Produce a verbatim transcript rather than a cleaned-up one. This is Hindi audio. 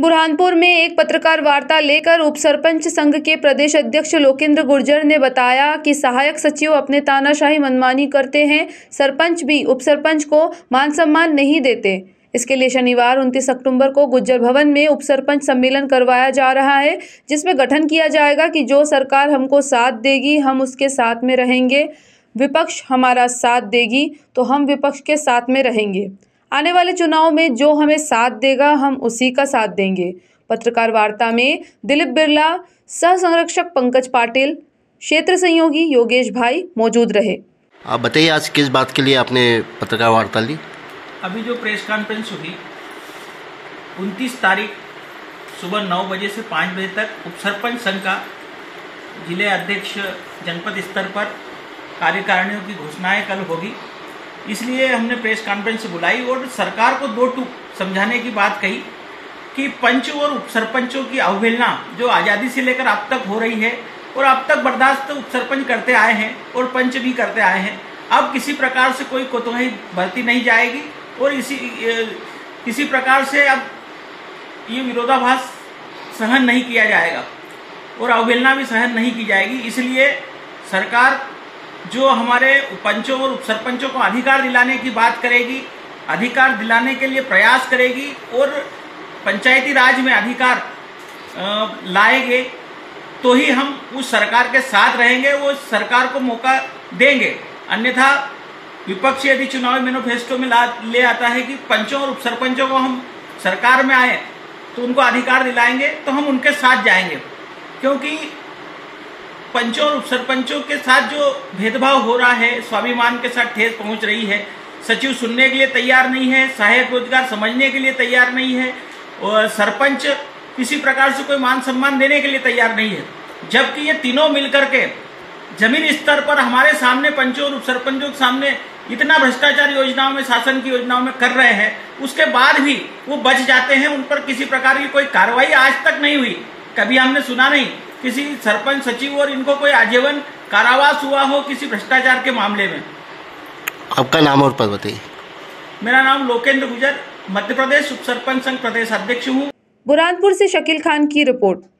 बुरहानपुर में एक पत्रकार वार्ता लेकर उप सरपंच संघ के प्रदेश अध्यक्ष लोकेन्द्र गुर्जर ने बताया कि सहायक सचिव अपने तानाशाही मनमानी करते हैं, सरपंच भी उप सरपंच को मान सम्मान नहीं देते। इसके लिए शनिवार उनतीस अक्टूबर को गुर्जर भवन में उप सरपंच सम्मेलन करवाया जा रहा है, जिसमें गठन किया जाएगा कि जो सरकार हमको साथ देगी हम उसके साथ में रहेंगे, विपक्ष हमारा साथ देगी तो हम विपक्ष के साथ में रहेंगे, आने वाले चुनाव में जो हमें साथ देगा हम उसी का साथ देंगे। पत्रकार वार्ता में दिलीप बिरला, सह संरक्षक पंकज पाटेल, क्षेत्र सहयोगी योगेश भाई मौजूद रहे। आप बताइए आज किस बात के लिए आपने पत्रकार वार्ता ली? अभी जो प्रेस कॉन्फ्रेंस हुई उनतीस तारीख सुबह नौ बजे से पाँच बजे तक उप सरपंच संघ का जिले अध्यक्ष जनपद स्तर पर कार्यकारिणियों की घोषणाएं कल होगी, इसलिए हमने प्रेस कॉन्फ्रेंस बुलाई और सरकार को दो टूक समझाने की बात कही कि पंच और उप सरपंचों की अवहेलना जो आज़ादी से लेकर अब तक हो रही है और अब तक बर्दाश्त उप सरपंच करते आए हैं और पंच भी करते आए हैं, अब किसी प्रकार से कोई कोताही बरती नहीं जाएगी और इसी किसी प्रकार से अब ये विरोधाभास सहन नहीं किया जाएगा और अवहेलना भी सहन नहीं की जाएगी। इसलिए सरकार जो हमारे पंचों और उप सरपंचों को अधिकार दिलाने की बात करेगी, अधिकार दिलाने के लिए प्रयास करेगी और पंचायती राज में अधिकार लाएंगे तो ही हम उस सरकार के साथ रहेंगे, वो सरकार को मौका देंगे, अन्यथा विपक्ष यदि चुनावी मैनिफेस्टो में ला ले आता है कि पंचों और उप सरपंचों को हम सरकार में आए तो उनको अधिकार दिलाएंगे तो हम उनके साथ जाएंगे, क्योंकि पंचों और उप सरपंचों के साथ जो भेदभाव हो रहा है, स्वाभिमान के साथ ठेस पहुंच रही है, सचिव सुनने के लिए तैयार नहीं है, सहायक रोजगार समझने के लिए तैयार नहीं है और सरपंच किसी प्रकार से कोई मान सम्मान देने के लिए तैयार नहीं है, जबकि ये तीनों मिलकर के जमीन स्तर पर हमारे सामने पंचों और उप सरपंचों के सामने इतना भ्रष्टाचार योजनाओं में, शासन की योजनाओं में कर रहे हैं, उसके बाद भी वो बच जाते हैं, उन पर किसी प्रकार की कोई कार्रवाई आज तक नहीं हुई। कभी हमने सुना नहीं किसी सरपंच सचिव और इनको कोई आजीवन कारावास हुआ हो किसी भ्रष्टाचार के मामले में। आपका नाम और पद बताइए? मेरा नाम लोकेन्द्र गुर्जर, मध्य प्रदेश उप सरपंच संघ प्रदेश अध्यक्ष हूँ। बुरहानपुर से शकील खान की रिपोर्ट।